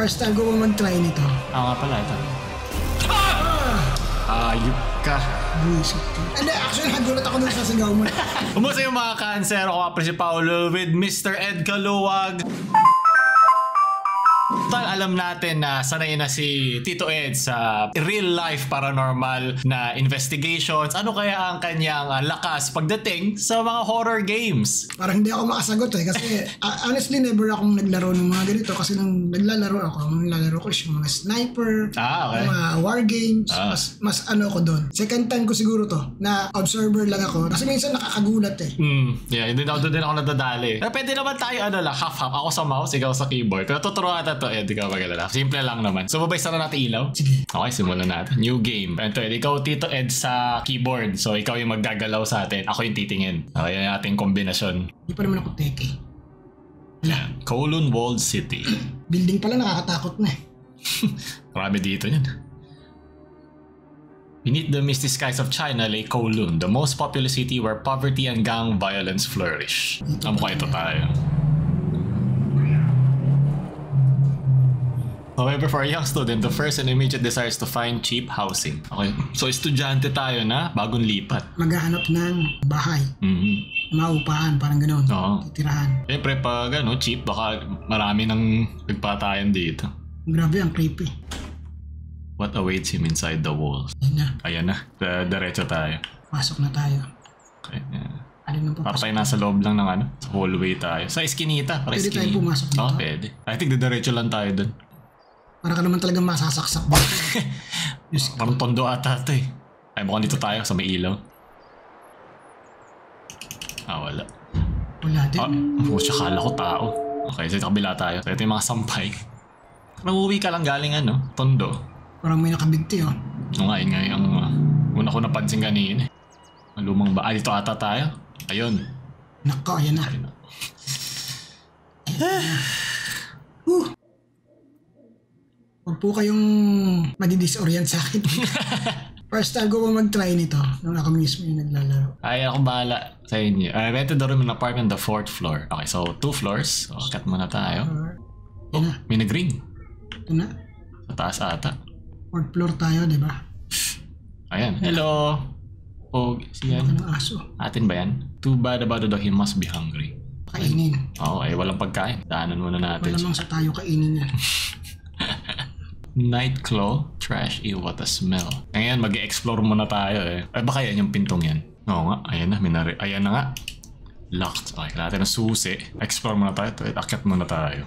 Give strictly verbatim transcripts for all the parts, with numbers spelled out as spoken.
First time ko po mag-try nito. Ah, nga pala ito. Ayup ka. Buisip ka. Hindi, actually nagulat ako nung sasayaw mo. Kumusta yung mga cancer? Ako nga pa si Paolo with Mister Ed Caluag. Total, alam natin na sanay na si Tito Ed sa real life paranormal na investigations. Ano kaya ang kanyang uh, lakas pagdating sa mga horror games? Parang hindi ako makasagot eh kasi uh, honestly never akong naglaro ng mga ganito kasi nung naglalaro ako, nung naglalaro ko yung mga sniper, ah, okay. mga war games, ah. mas, mas ano ko doon. Second time ko siguro to na observer lang ako kasi minsan nakakagulat eh. Mm, yeah, hindi na doon din ako nadadali. Pero pwede naman tayo ano lang, half-half. Ako sa mouse, ikaw sa keyboard. Pero tuturuan natin to, Ed, ikaw mag-alala. Simple lang naman. So, babay sana natin ilaw? Sige. Okay, simulan natin. New game. Ito, Ed, ikaw Tito Ed sa keyboard. So, ikaw yung maggagalaw sa atin. Ako yung titingin. Okay, yan yung ating kombinasyon. Hindi pa naman ako teke. Yeah. Kowloon Walled City. Building pala nakakatakot na eh. Marami dito yan. Beneath the misty skies of China lay Kowloon, the most populous city where poverty and gang violence flourish. Ang mukha ito tayo. However, for a young student, the first and immediate desire is to find cheap housing. Okay. So, estudyante tayo na bagong lipat. Maghahanap ng bahay. Mm-hmm. Maupahan, parang gano'n. Oo. Titirahan. Siyempre, pag ano, cheap, baka marami ng nagpatayan dito. Grabe, ang creepy. What awaits him inside the walls? Ayan na. Ayan na. D Diretso tayo. Pasok na tayo. Okay. Yeah. Parang nasa loob lang ng ano, hallway tayo. Sa iskinita. Para pwede tayo pumasok dito? Oo, pwede. I think diretso lang tayo dun. Para ka naman talagang masasaksak ba? Parang tondo ata ito eh. Ay, mukhang dito tayo sa may ilaw. Ah, wala. Wala din. Oh, tsakala ko tao. Okay, so ito kabila tayo. So ito yung mga sampay. Nag-uwi ka lang galing ano, tondo. Parang may nakabigti oh. Oo nga, yun nga yung uh, una ko napansin kanina. Malumang ba? Ah, dito ata tayo. Ayun. Nako, ayan na. Ayun na. Huh. Huwag po kayong madidisorient sa akin. First time ko po mag-try nito nung ako mismo yung naglalaro. Ay, ako bahala sa inyo. I rented a room in apartment the fourth floor. Okay, so two floors. So, cut muna tayo. Oh, na. May nag-ring. Ito na. Sa taas ata. Fourth floor tayo, di ba? Ayan. Hello. Oh, siya. Ano ang aso? Atin ba yan? Too bad about the dog, he must be hungry. Kainin. Oo, oh, ay walang pagkain. Daanan muna natin. Walang sa tayo kainin yan. Nightclaw, trash, ew, what a smell. Ayan, mag-explore muna tayo eh. Ay, baka yan yung pintong yan. Oo nga, ayan na, minari. Ayan na nga. Locked. Okay, natin ang susi. Explore muna tayo. Akyat muna tayo.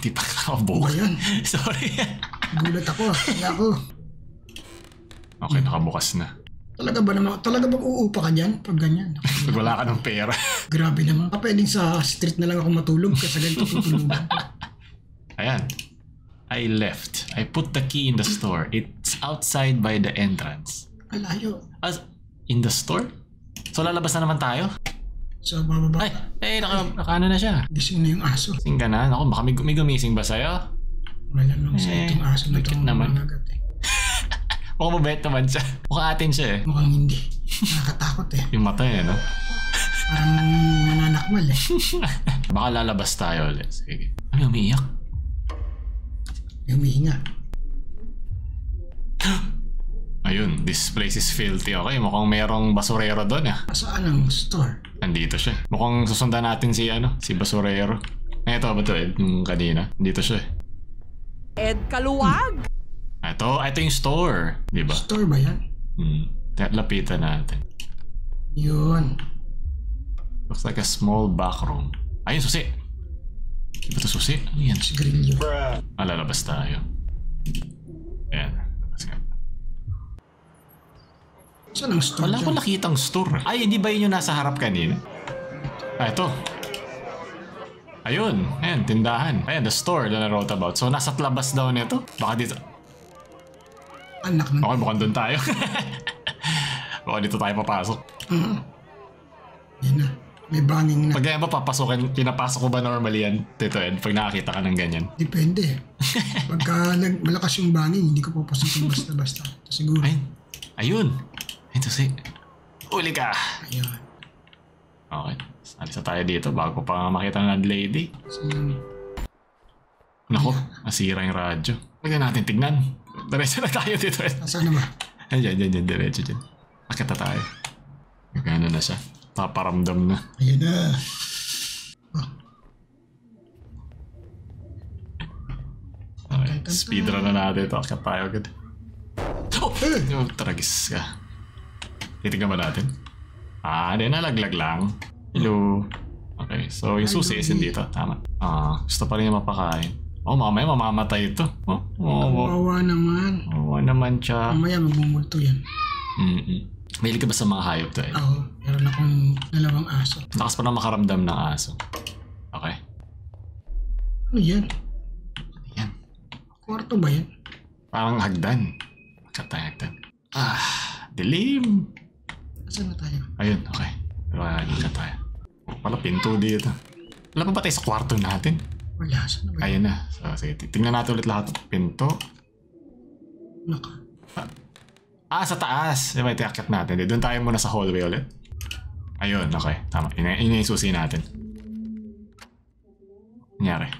Di pa nakabuk. Sorry. Gulat ako. Kaya ako. Okay, nakabukas na. Talaga ba naman? Talaga bang uupa ka dyan pag ganyan? Pag wala ka ng pera. Grabe naman. Pwedeng sa street na lang ako matulog kasi ganito tutulugan. Ayan. I left. I put the key in the store. It's outside by the entrance. Alayo. As in the store? So lalabas na naman tayo? So bababa. Ay, ay, naka, naka ano na siya. Gising na yung aso. Gising ka na? Naku, baka may, may gumising ba sa'yo? Wala lang sa'yo itong aso na itong managat eh. Mukhang mabait naman siya. Mukhang atin siya eh. Mukhang hindi. Nakakatakot eh. Yung mata eh, no? Parang mananakmal eh. Baka lalabas tayo ulit. Sige. Ano, umiiyak? Umihinga. Ayun, this place is filthy. Okay, mukhang merong basurero doon ah. Saan ang store? Nandito siya. Mukhang susundan natin si ano, si basurero. Ito ba ito, Ed? Yung kanina. Nandito siya. Ed Caluag? Hmm. Ito, ito yung store. Diba? Store ba yan? Hmm. Lapitan natin. Yun. Looks like a small back room. Ayun, susi. Diba ito susi? Ano yan? Sigrilyo. Malalabas tayo. Ayan. Labas ka. Saan ang store? Wala ko nakitang store. Ay, hindi ba yun yung nasa harap kanina? Ah, ito. Ayun. Ayan, tindahan. Ayan, the store na na-wrote about. So, nasa labas daw nito. Baka dito. Anak man. Okay, mukhang doon tayo. Baka dito tayo papasok. Uh-huh. Yan na. May banging na. Pag ganyan ba papasokin, pinapasok ko ba normally yan, Tito Ed? Pag nakakita ka ng ganyan? Depende. Pagka nag, malakas yung banging, hindi ko papasokin basta-basta. Siguro. Ayun. Ayun. Ayun to say. Uli ka. Ayun. Okay. Alisa tayo dito bago pa makita ng landlady. Sige. Nako, masira yung radyo. Pagyan natin tignan. Diretso na tayo dito. Saan na ba? Ayan, ayan, ayan. Diretso dyan. Akit na tayo. Magano na siya. Paparamdam na. Ayan na. Oh. Okay, speedrun na natin ito. Akit tayo agad. Oh! Oh, taragis ka. Titignan ba natin? Ah, di nalaglag lang. Hello. Okay, so yung susi is dito. Tama. Ah, gusto pa rin yung mapakain. Oh, mamaya mamamatay ito. Oh, oh, mawawa naman. Mawawa naman siya. Mamaya magbumulto yan. Mm-mm. Mahilig ka ba sa mga hayop tayo? Oo, oh, meron akong dalawang aso. Lakas pa na makaramdam ng aso. Okay. Ano yan? Ano yan? Kwarto ba yan? Parang hagdan. Magkatay hagdan. Ah, dilim. Saan na tayo? Ayun, okay. Pero magkatay tayo. Wala pinto dito. Wala pa ba tayo sa kwarto natin? Wala, saan na ba yun? Ayun na. So, sige, tingnan natin ulit lahat ng pinto. Naka. Ah, sa taas. Diba, itiakit natin. Doon tayo muna sa hallway ulit. Ayun, okay. Tama. Yun yung susi natin. Nangyari.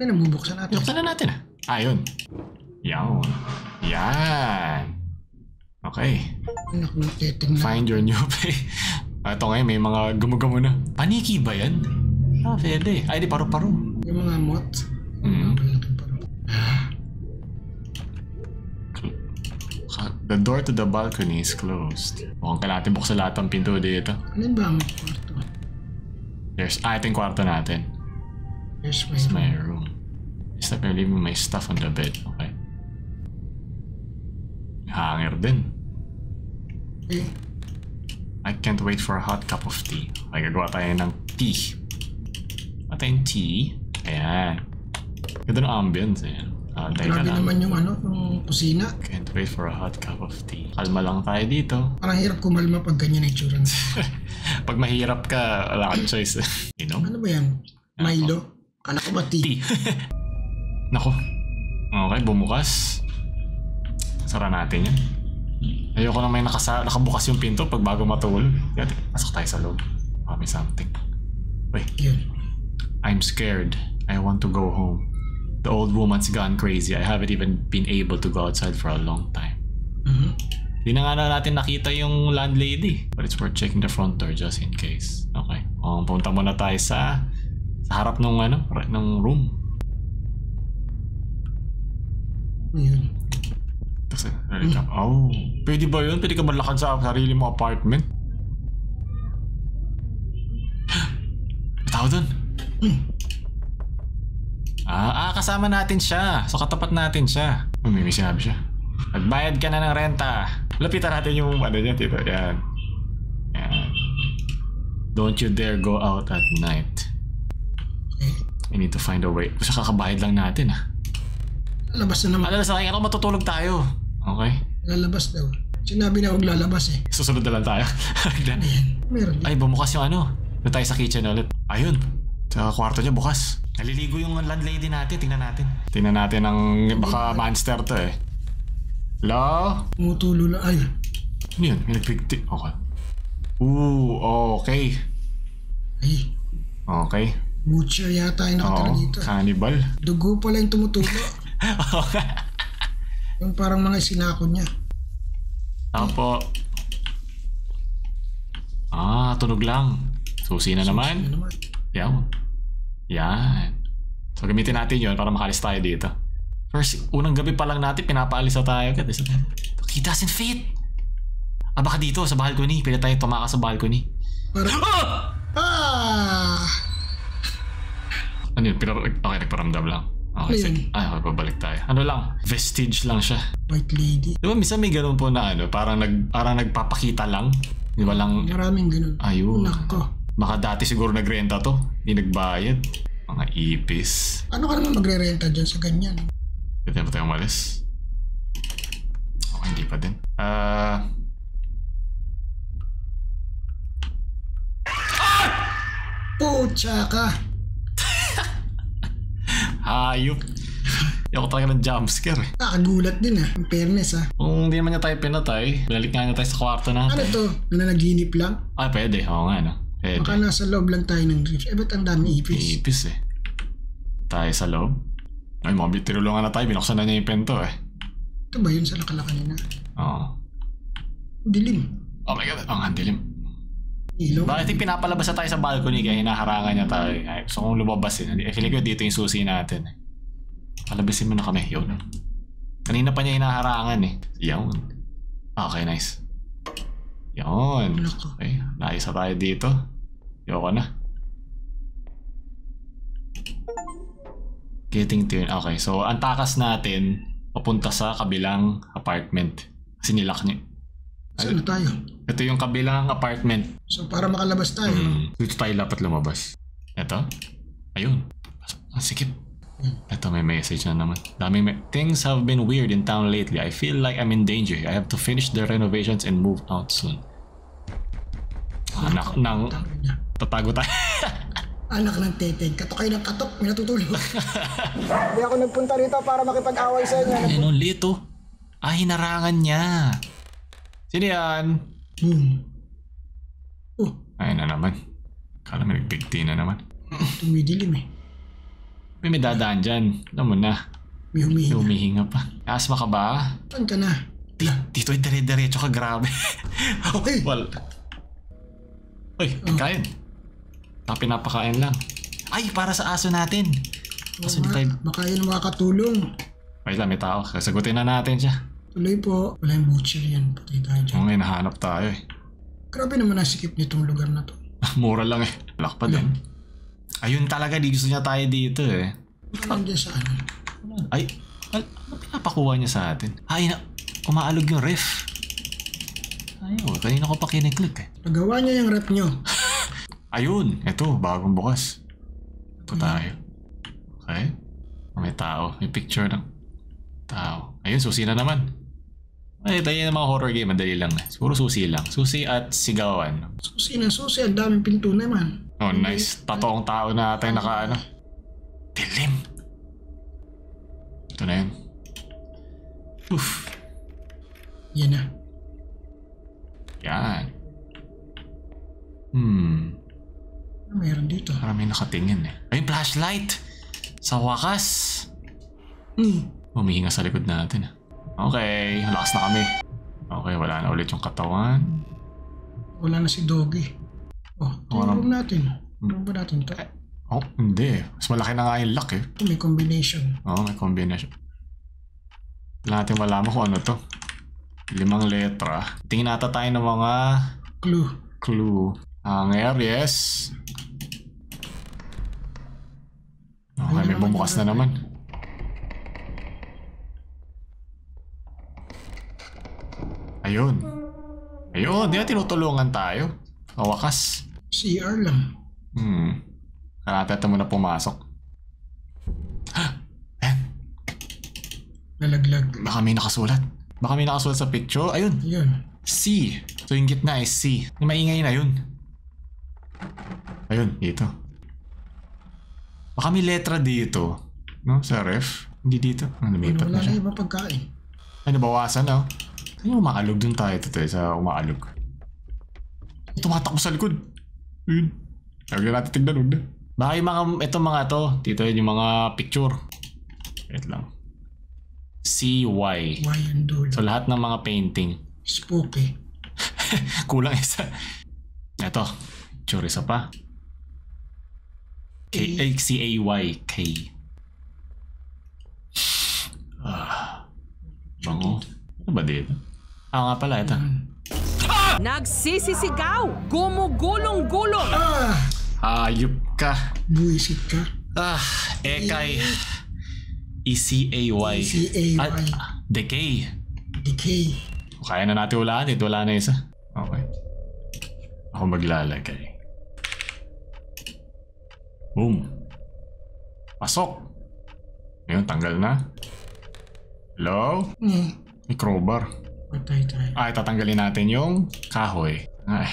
Ano na, mabuksan natin? Buksan na natin ah. Ah, yun. Yan. Yan. Okay. Anak, natitignan. Find your new place. Ito ngayon, may mga gumugamo na. Paniki ba yan? Ah, pwede. Ay, di paru-paru. Yung mga mot. Mm-hmm. The door to the balcony is closed. Mukhang ka natin buksan lahat ang pinto dito. Ano ba ang kwarto? There's, ah, ito yung kwarto natin. There's my, my room. Stop me leaving my stuff on the bed. Okay. Hanger din. Eh. I can't wait for a hot cup of tea. Ay, gagawa tayo ng tea. Patayin tea. Ayan. Ganda ng ambience. Ayan. Ah, dahil na naman yung ano, yung kusina. Can't wait for a hot cup of tea. Kalma lang tayo dito. Parang hirap kumalma pag ganyan ang itsura. Pag mahirap ka, wala kang choice. You know? Ano ba yan? Milo? Anak ko ba tea? Tea. Nako. Okay, bumukas. Sara natin yan. Ayoko na may nakasa nakabukas yung pinto pag bago matulog. Pasok tayo sa loob. Baka may something. Uy. I'm scared. I want to go home. The old woman's gone crazy. I haven't even been able to go outside for a long time. Mm-hmm. Di na nga na natin nakita yung landlady. But it's worth checking the front door just in case. Okay. Um, punta muna tayo sa, sa harap ng ano, ng room. Ayun. Oh, pwede ba yun? Pwede ka malakad sa sarili mong apartment? Tao dun? Ah, ah, kasama natin siya. So katapat natin siya. Oh, may sinabi siya. Magbayad ka na ng renta. Lapitan natin yung ano niya, diba? Yan. Yan. Don't you dare go out at night. I need to find a way. Kasi kakabayad lang natin ah. Lalabas na naman. Lalabas na kayo. Ano, matutulog tayo. Okay. Lalabas daw. Sinabi na huwag lalabas eh. Susunod na lang tayo. Ano yan? Meron yan. Ay, bumukas yung ano. Doon tayo sa kitchen ulit. Ayun. Sa kwarto niya bukas. Naliligo yung landlady natin. Tingnan natin. Tingnan natin ang baka monster to eh. Hello? Tumutulo na. Ay. Ano yun? Electric. Okay. Ooh, okay. Ay. Okay. Butcher yata yung nakatala dito. Oo, cannibal. Dugo pala yung tumutulo. Yung parang mga sinako niya. Tapo. Ah, tunog lang. Susi na naman. Yan. Yan. So gamitin natin yun para makalis tayo dito. First, unang gabi pa lang natin, pinapaalis na tayo. He doesn't fit. Ah, baka dito sa balcony. Pila tayo tumakas sa balcony. Parang... Ah! Ano yun? Okay, nagparamdam lang. Okay, sige. Ay, okay, babalik tayo. Ano lang, vestige lang siya. White lady. Diba, minsan may ganun po na ano, parang, nag, parang nagpapakita lang. Di ba lang? Maraming ganun. Ayun. Nako. Baka dati siguro nagrenta to. Hindi nagbayad. Mga ipis. Ano ka naman magre-renta dyan sa ganyan? Dito na ba tayo umalis? Okay, hindi pa din. Ah! Uh... Ah! Pucha ka! Ayup. Ayoko talaga ng jumpscare eh. Nakagulat din ah. In fairness ah. Kung hindi naman niya tayo pinatay, binalik nga niya tayo sa kwarto natin. Ano to? Nananaginip lang? Ah, pwede. Oo nga no. Pwede. Baka nasa loob lang tayo ng grief. Eh, ba't ang dami ipis? Ipis eh. Tayo sa loob. Ay, mga tinulungan na tayo. Binuksan na niya yung pinto eh. Ito ba yun sa nakala kanina? Oo. Dilim. Oh my god, ang dilim. Ilaw. Bakit yung pinapalabas na tayo sa balcony kaya hinaharangan niya tayo? Ay, gusto kong lumabas eh. I feel like dito yung susi natin eh. Palabasin mo na kami. Yun. Kanina pa niya hinaharangan eh. Yun. Okay, nice. Yun. Okay, naisa tayo dito. Yoko na. Getting to yun. Okay, so ang takas natin papunta sa kabilang apartment. Kasi nilock niya. Saan tayo? Ito yung kabilang apartment. So para makalabas tayo. Mm. Dito tayo dapat lumabas. Ito? Ayun. Ang sikip. Ito, may message na naman. Daming may... Things have been weird in town lately. I feel like I'm in danger. I have to finish the renovations and move out soon. Anak ng... Tatago tayo. Anak ng teteng. Katok kayo ng katok. May natutulog. Hindi ako nagpunta rito para makipag-away sa inyo. Ano, lito? Ah, hinarangan niya. Sino yan? Hmm. Oh. Ayun na naman. Kala may nagbigti na naman. Tumidilim eh. May may dadaan dyan. Alam mo na. May humihinga. May humihinga pa. Asma ka ba? Saan ka na? Dito ay dare-darecho ka. Grabe. Oh, hey. Well. Uy, oh. Kain. Tapos pinapakain lang. Ay, para sa aso natin. Aso ni tayo. Baka yun makakatulong. Wait lang, may tao. Sagutin na natin siya. Tuloy po. Wala yung butcher yan. Patay tayo dyan. Ngayon, nahanap tayo eh. Grabe naman nasikip nitong lugar na to. Mura lang eh. Lakpa din. Ayun talaga, di gusto niya tayo dito eh. Ano nandiyan sa ano? Ay, ano pinapakuha niya sa atin? Ay, na, umaalog yung ref. Ayun, kanina ko pa kiniklik eh. Nagawa niya yung ref niyo. Ayun, eto, bagong bukas. Ito tayo. Okay. May tao, may picture ng tao. Ayun, susi na naman. Ay, tayo yung mga horror game, madali lang eh. Puro susi lang. Susi at sigawan. Susi na susi, ang daming pinto naman. Oh, nice. Totoong tao na tayo naka ano. Dilim. Ito na yun. Uff. Yan na. Yan. Hmm. Mayroon dito. Parang may nakatingin eh. Ay, flashlight! Sa wakas! Hmm. Humihinga sa likod natin. Okay. Lakas na kami. Okay, wala na ulit yung katawan. Wala na si Doggy. Oh, ito yung room natin. Room ba natin ito? Oh, hindi. Mas malaki na nga yung lock eh. May combination. Oo, oh, may combination. Wala natin malaman kung ano to. Limang letra. Tingin nata tayo ng mga... Clue. Clue. Hanger, yes. Okay, may bumukas na naman. Ayun. Ayun, di na tinutulungan tayo. Sa wakas. C R lang. Hmm. Karatata mo na pumasok. Ha! Eh? Nalaglag. Baka may nakasulat. Baka may nakasulat sa picture. Ayun. Ayun. C. So yung gitna is C. Maingay na yun. Ayun. Dito. Baka may letra dito. No? Sa ref. Hindi dito. Ano, lumipat na siya. Wala na iba pagkain. Ay, nabawasan na. Oh. Ay, umaalog dun tayo. Ito tayo sa umaalog. Tumatakbo sa likod. Ayun. Huwag na natin tignan. Huwag na. Baka yung mga, itong mga to, dito yun yung mga picture. Wait lang. C Y. Y and doon. So lahat ng mga painting. Spooky. Kulang isa. Ito. Picture isa pa. K A C A Y K. Ah. Bango. Ano ba dito? Ah nga pala ito. Nagsisisigaw! Gumugulong-gulong! Ah! Hayop ka! Buisit ka! Ah! Ekay! E C A Y. E C A Y. At decay. Decay. Kaya na natin ulaan eh. Wala na isa. Okay. Ako maglalagay. Boom! Pasok! Ngayon, tanggal na. Hello? Mm. May crowbar. Patay tayo. Ay, tatanggalin natin yung kahoy. Ay.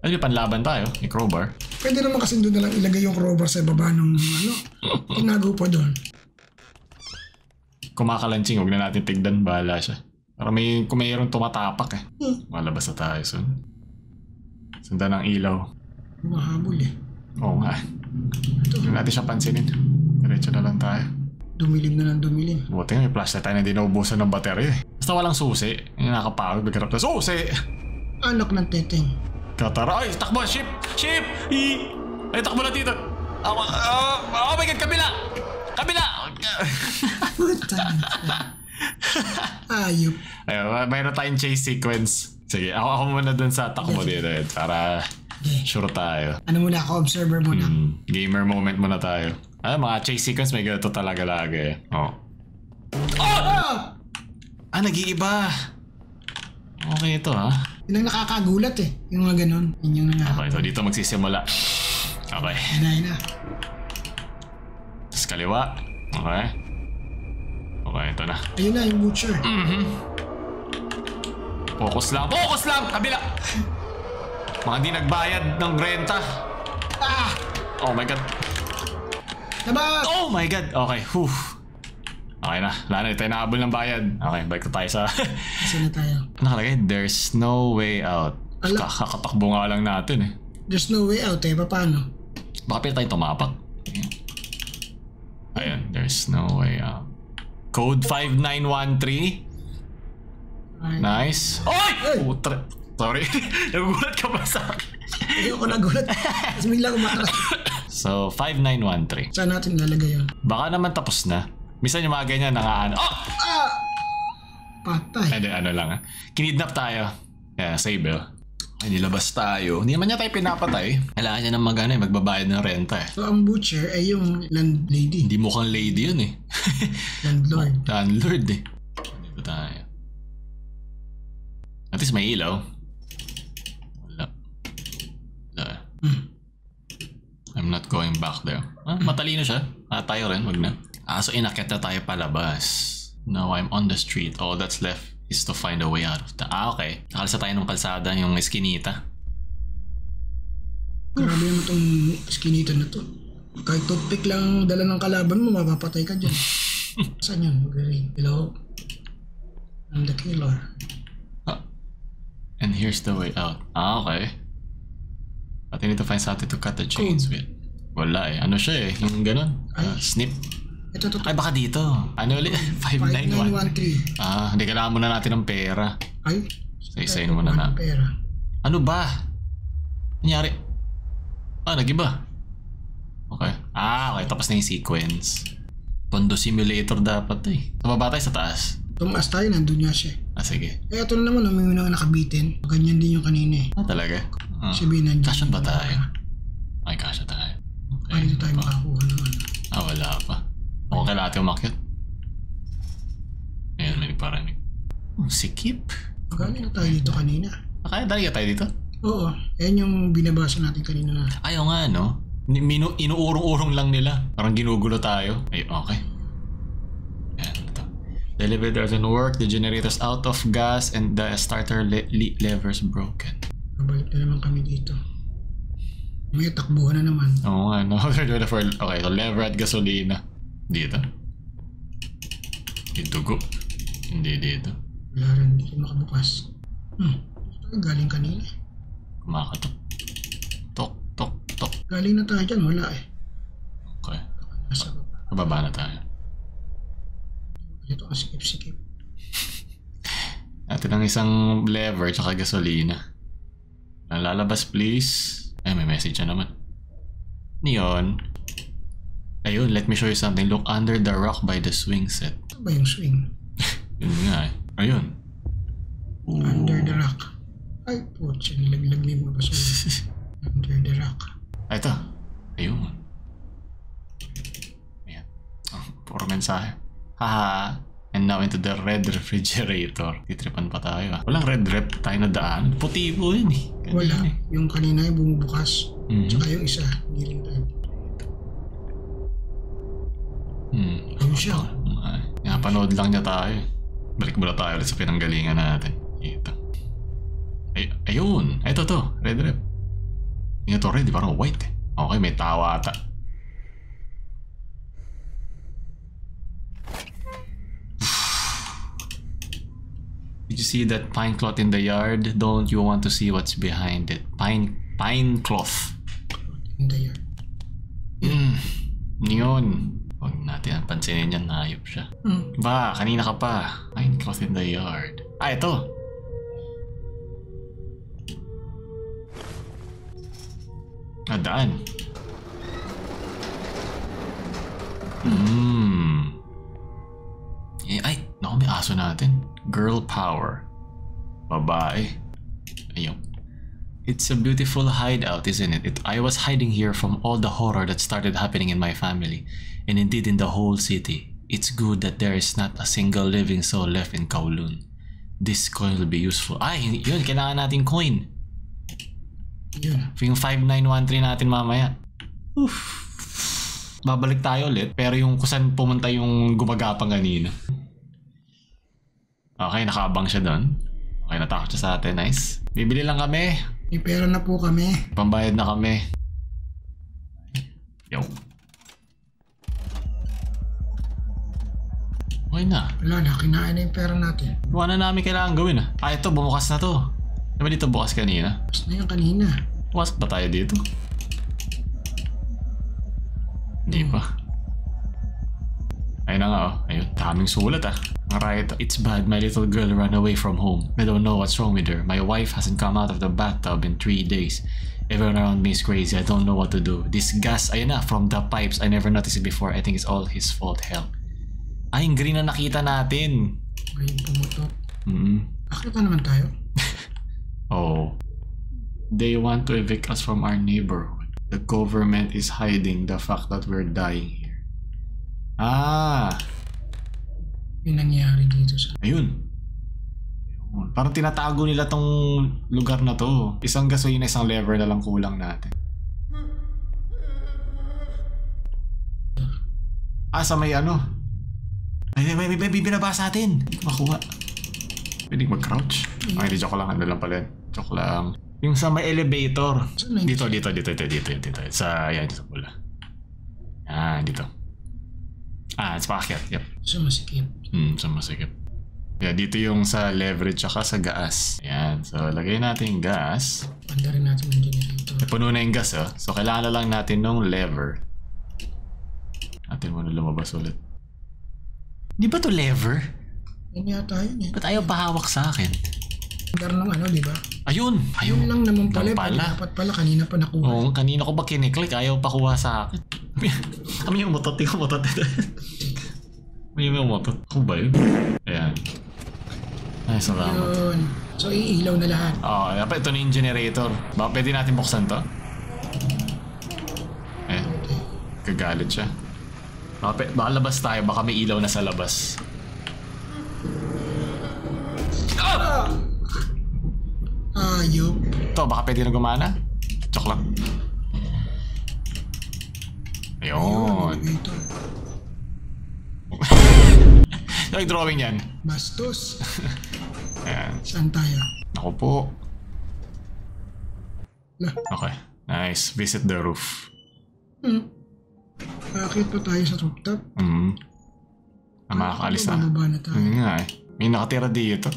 Ano yung panlaban tayo? Yung crowbar. Pwede naman kasi doon na lang ilagay yung crowbar sa baba ng ano. Inago pa doon. Kumakalansing. Huwag na natin tigdan. Bahala siya. Para may, kung mayroong tumatapak eh. Hmm. Malabas na tayo soon. Sundan ang ilaw. Mahabol eh. Oo nga. Huwag natin siya pansinin. Tara diretso na lang tayo. Dumilim na lang, dumilim. Buti nga may flashlight tayo na hindi naubusan ng baterya. Basta walang susi. Yung nakapagod, nagkarap na susi. Anak ng teteng. Katara. Ay, takbo! Ship! Ship! I Ay, takbo na dito! Oh, oh, oh my God! Kabila! Kabila! Ayup. Ayun, mayroon tayong chase sequence. Sige, ako, ako muna dun sa takbo dito. Para sure tayo. Ano muna ako? Observer muna. Hmm, gamer moment muna tayo. Ay, mga chase sequence may ganito talaga lagi. Oh. Oh! Ah, nag-iiba. Okay ito ha. Yun ang nakakagulat eh. Yung mga ganun. Yun yung nakakagulat. Okay, so dito magsisimula. Okay. Yun na, yun na. Tapos kaliwa. Okay. Okay, ito na. Ayun na, yung butcher. Mm-hmm. Focus lang. Focus lang! Kabila! Mga di nagbayad ng renta. Ah! Oh my God. Taba! Oh my God! Okay, whew. Okay na. Lalo tayo nakahabol ng bayad. Okay, balik na tayo sa... Saan na tayo? Nakalagay, there's no way out. Kakatakbo nga lang natin eh. There's no way out eh, paano? Baka pwede tayong tumapak. Ayan, there's no way out. Code five nine one three. Nice. Oy! Putre. Sorry. Nagulat ka ba sa akin? Hindi ako nagulat. Tapos bigla kumatras. So, five nine one three. Saan natin lalagay yun? Baka naman tapos na. Misan yung mga ganyan nakaano. Oh! Ah! Patay. Hindi, ano lang ha. Kinidnap tayo. Yeah, save eh. Ay, nilabas tayo. Hindi naman niya tayo pinapatay. Kailangan niya ng magana eh. Magbabayad ng renta eh. So, ang butcher ay yung landlady. Hindi mukhang lady yun eh. Landlord. Landlord eh. Hindi ba tayo? At least may ilaw. Wala. Wala. Hmm. I'm not going back there. Ah, matalino siya. Ah, tayo rin. Wag na. Ah, so inakyat na tayo palabas. Now I'm on the street. All that's left is to find a way out of the... Ah, okay. Nakalsa tayo ng kalsada, yung eskinita. Grabe mo itong eskinita na to. Kahit toothpick lang dala ng kalaban mo, mapapatay ka dyan. Saan yun? Magaling. Hello? I'm the killer. Ah. And here's the way out. Ah, okay. But I need to find something to cut the chains with. Wala eh. Ano siya eh? Yung ganun. Uh, snip. Ito, ito, ito. Ay, baka dito. Ano ulit? five nine one three. Ah, hindi kailangan muna natin ng pera. Ay? Isa-isayin muna na. Pera. Ano ba? Nangyari? Ah, nag-iba. Okay. Ah, okay. Tapos na yung sequence. Pondo simulator dapat eh. Sa baba tayo, sa taas. Tumaas tayo, nandun niya siya. Ah, sige. Eh, ito na naman. May muna ka nakabitin. Ganyan din yung kanina eh. Ah, talaga? Ah. Sabihin nandiyan. Kasyon ba tayo? Ay, kasyon tayo. Okay. Ay, dito tayo makakuha naman. Ah, wala pa. O, kailangan natin umakyat. Ayan, may nagparanig. Oh, sikip. Magaling na tayo dito kanina. Kaya dali ka tayo dito? Oo. Ayan yung binabasa natin kanina na. Ayaw nga, no? Inuurong-urong lang nila. Parang ginugulo tayo. Ay, okay. Ayan, ito. The elevator doesn't work. The generator's out of gas. And the starter le le lever's broken. Kabalik na naman kami dito. May takbuhan na naman. Oo nga, no? Okay, so lever at gasolina. Dito? Idugo? Hindi dito. Wala rin, hindi ko makabukas. Hmm, galing kanina eh. Kumakatok. Tok, tok, tok. Galing na tayo dyan, wala eh. Okay. Nasa baba. Kababa na tayo. Ito ang sikip-sikip. Natin ang isang lever tsaka gasolina. Lalabas please. Ay, may message na naman. Neon. Ayun, let me show you something. Look under the rock by the swing set. Ano ba yung swing? Yun nga eh. Ayun. Ooh. Under the rock. Ay, poche. Nilaglag na yung mga basura. Under the rock. Ay, ito. Ayun. Ayan. Oh, puro mensahe. Haha. And now into the red refrigerator. Titripan pa tayo ah. Walang red rep tayo na daan. Puti po yun eh. Ganyan. Wala. Eh. Yung kanina ay bumubukas. Mm-hmm. Tsaka yung isa. Hindi tayo. Hmm, ano siya? Napanood lang niya tayo. Balik mula tayo ulit sa pinanggalingan natin. Ito. Ay, ayun! Ito to, red rep. Yung ito red, parang white eh. Okay, may tawa ata. Did you see that pine cloth in the yard? Don't you want to see what's behind it? Pine, pine cloth. In the yard. Hmm, neon. Huwag natin pansinin yan, naayop siya. Hmm. Ba, kanina ka pa. I'm close in the yard. Ah, ito! Ah, daan. Hmm. Ay, ay, naku, may aso natin. Girl power. Babae. Ayun. It's a beautiful hideout, isn't it? it? I was hiding here from all the horror that started happening in my family, and indeed in the whole city. It's good that there is not a single living soul left in Kowloon. This coin will be useful. Ay, yun, kailangan natin coin. Yun. Yung five nine one three natin mamaya. Oof. Babalik tayo ulit, pero yung kusan pumunta yung gumagapang kanina. Okay, nakaabang siya doon. Okay, natakot siya sa atin. Nice. Bibili lang kami. May pera na po kami. Pambayad na kami. Yo. Okay na. Wala na, kinain na yung pera natin. Wala na namin kailangan gawin ah. Ah, ito, bumukas na to. Diba dito bukas kanina? Bukas na yung kanina. Bukas ba tayo dito? Hindi pa. Ayun na nga oh. Ayun, daming sulat ah. Right, it's bad. My little girl ran away from home. I don't know what's wrong with her. My wife hasn't come out of the bathtub in three days. Everyone around me is crazy. I don't know what to do. This gas, ayun na, from the pipes. I never noticed it before. I think it's all his fault. Hell. Ay, yung green na nakita natin. Green pumutok. Mm-hmm. Nakita naman tayo. Oh. They want to evict us from our neighborhood. The government is hiding the fact that we're dying here. Ah. Yung nangyari dito sa... Ayun. Ayun. Parang tinatago nila tong lugar na to. Isang gasolina, isang lever na lang kulang natin. Ah, sa may ano. Ay, may, may, may bibinaba sa atin. Hindi ko makuha. Pwede mag-crouch? Yeah. Ay, di joke lang. Ano lang pala. Joke lang. Yung sa may elevator. Dito, dito, dito, dito, dito, dito. Sa, ayan, sa pula. Ah, dito. Ah, it's packet. Yep. Sumasikip. Hmm, sumasikip. Yeah, dito yung sa leverage tsaka sa gas. Ayan. So, lagay natin yung gas. Panda rin natin yung generator. Napuno na yung gas, oh. So, kailangan na lang natin nung lever. Atin mo na lumabas ulit. Di ba to lever? Yan yata yun eh. Ba't ayaw pahawak sa akin? Panda lang ano, di ba? Ayun! Ayun lang naman pala. Dapat pala kanina pa nakuha. Oo, kanina ko ba kiniklik? Ayaw pa kuha sa akin. Kami yung motot, ikaw motot. May yung motot. Ako ba yun? Ayan. Ay, salamat. Ayun. So, iilaw na lahat. Oo, oh, dapat ito na yung generator. Baka pwede natin buksan to? Eh, kagalit siya. Baka, baka labas tayo, baka may ilaw na sa labas. Ah! Ayun. Ito, baka pwede na gumana? Joke lang. Ayun. Ay, drawing yan. Bastos. Ayan. Saan tayo? Ako po. Okay. Nice. Visit the roof. Hmm. Bakit po tayo sa rooftop? Hmm. Ang makakaalis na. Ano nga eh. May nakatira dito.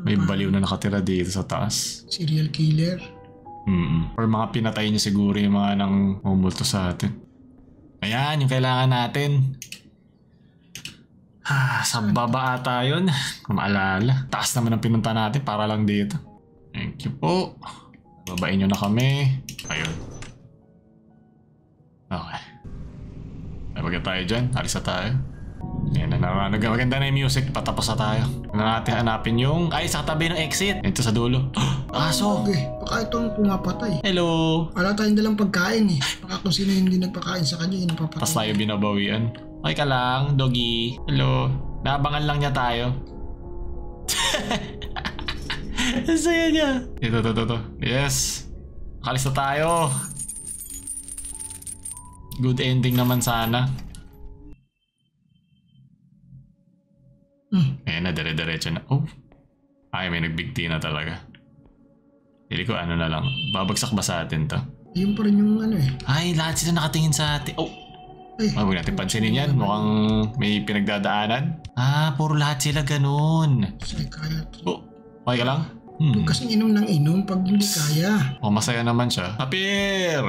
May baliw na nakatira dito sa taas. Serial killer. Mm-mm. Or mga pinatay niya siguro yung mga nang umulto sa atin. Ayan, yung kailangan natin. Ah, sa baba ata yun. Maalala. Taas naman ang pinunta natin para lang dito. Thank you po. Babain nyo na kami. Ayun. Okay. Pagka tayo dyan, alis na tayo. Ayan na, maganda na yung music. Patapos na tayo. Na natin hanapin yung... Ay, sa tabi ng exit. Ito sa dulo. Aso! Okay. Baka itong pumapatay. Hello! Wala tayong dalang pagkain eh. Baka kung sino hindi nagpakain sa kanya, yun napapatay. Tapos tayo binabawian. Okay ka lang, doggy. Hello. Naabangan lang niya tayo. Ang saya niya. Ito, ito, ito, ito. Yes! Nakalis na tayo. Good ending naman sana. Mm. Ayan na, dire-diretso na. Oh. Ay, may nagbigti na talaga. Pili ko ano na lang. Babagsak ba sa atin to? Ayun pa rin yung ano eh. Ay, lahat sila nakatingin sa atin. Oh! Ay, huwag natin pansinin yan. Mukhang may pinagdadaanan. Ah, puro lahat sila ganun. Sorry, kaya. Oh, okay ka lang? Hmm. Kasi inom ng inom pag hindi kaya. Oh, masaya naman siya. Apir!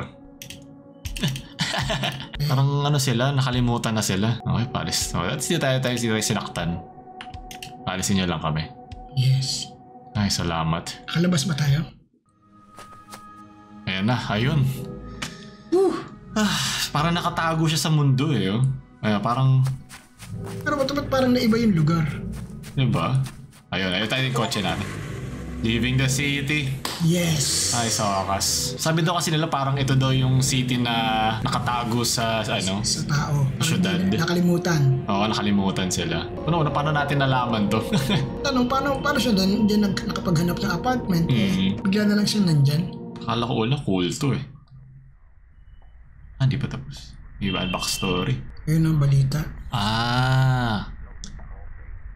Parang ano sila, nakalimutan na sila. Okay, paalis. Okay, at tayo tayo sila sinaktan. Paalisin nyo lang kami. Yes. Ay, salamat. Nakalabas ba tayo? Ayan na, ayun. Woo! Ah, parang nakatago siya sa mundo eh. Oh. Ay, parang... Pero ba't ba't parang naiba yung lugar? Diba? Ayun, ayun tayo yung kotse natin. Leaving the city. Yes. Ay, sa wakas. Sabi daw kasi nila parang ito daw yung city na nakatago sa, sa ano? Sa tao. Syudad. Nakalimutan. Oo, nakalimutan sila. Ano, paano natin nalaman to? Tanong, paano, paano siya doon? Diyan nag, nakapaghanap ng apartment. Mm-hmm. Bigla na lang siya nandyan. Akala ko wala, cool to eh. Ah, di ba tapos? Di ba ang backstory? Yun ang balita. Ah.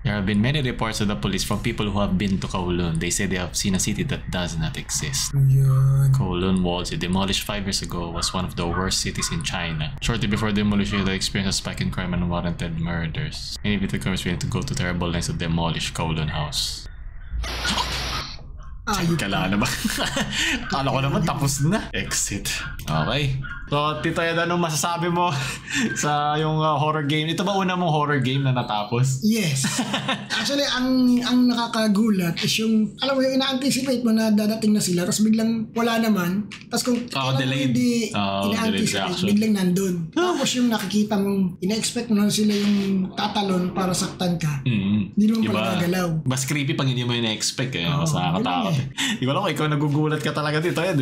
There have been many reports of the police from people who have been to Kowloon. They say they have seen a city that does not exist. Yun. Kowloon Walls, demolished five years ago, was one of the worst cities in China. Shortly before demolition, they experienced a spike in crime and unwarranted murders. Many victims were willing to go to terrible lengths to demolish Kowloon House. Kala na ba? Kala ko naman tapos na. Exit. Okay. So, Tito Ed, anong masasabi mo sa yung uh, horror game? Ito ba una mong horror game na natapos? Yes. Actually, ang ang nakakagulat is yung, alam mo yung ina-anticipate mo na dadating na sila, tapos biglang wala naman. Tapos kung oh, delayed. Hindi oh, ina-anticipate, biglang nandun. Tapos yung nakikita mong, ina-expect mo na sila yung tatalon para saktan ka. Mm-hmm. Hindi mo pala nagalaw. Mas creepy pag hindi mo ina-expect eh. Oh, mas nakakatakot. Hindi ko alam ko, ikaw nagugulat ka talaga, Tito Ed.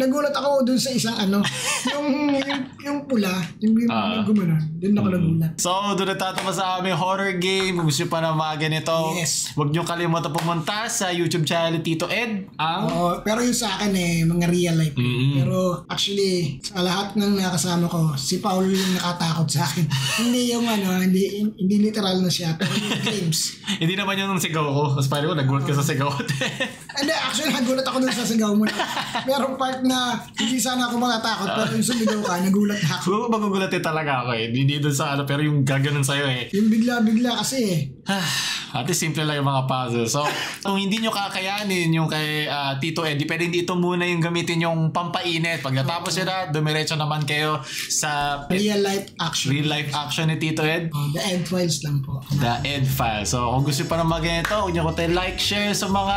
Nagulat ako dun sa isang ano, yung, yung, yung pula, yung, yung uh, gumano, doon ako nagulat. So, doon natatama sa aming horror game. Kung gusto pa na mga ganito, yes. Huwag nyo kalimutan pumunta sa YouTube channel Tito Ed. Ang... Oo, pero yung sa akin eh, mga real life. Mm -hmm. Pero actually, sa lahat ng nakasama ko, si Paolo yung nakatakot sa akin. Hindi yung ano, hindi, hindi literal na siya, pero yung games. Hindi naman yung sigaw ko. Mas pari ko, nagulat ka sa sigaw ko. Hindi, actually, nagulat ako dun sa sigaw mo. Merong part na hindi sana ako makatakot. Pero yung sumigaw ka, nagulat na ako. Magugulat eh talaga ako eh. Hindi doon sa ano, pero yung gaganon sa'yo eh. Yung bigla-bigla kasi eh. Ate, simple lang yung mga puzzle. So, kung hindi nyo kakayanin yung kay uh, Tito Ed, pwede hindi ito muna yung gamitin yung pampainit. Pag natapos okay. Yun na, dumiretso naman kayo sa... Real life action. Real life action ni Tito Ed. Oh, the Ed Files lang po. The Ed Files. So, kung gusto pa naman ganito, huwag nyo ko tayo like, share sa mga...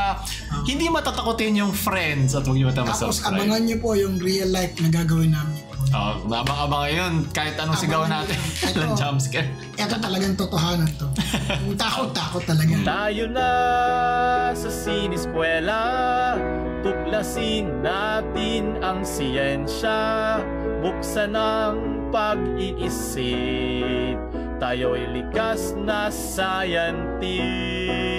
Oh. Hindi matatakotin yung friends at huwag nyo matama subscribe. Tapos, abangan nyo po yung real life na gagawin namin. Oh, abang-abang ngayon, kahit anong sigaw natin. Lang jumpscare. Ito talagang totohanan to. Takot-takot talaga. Tayo na sa siniskwela, tuklasin natin ang siyensya, buksan ang pag-iisip, tayo'y likas na scientist.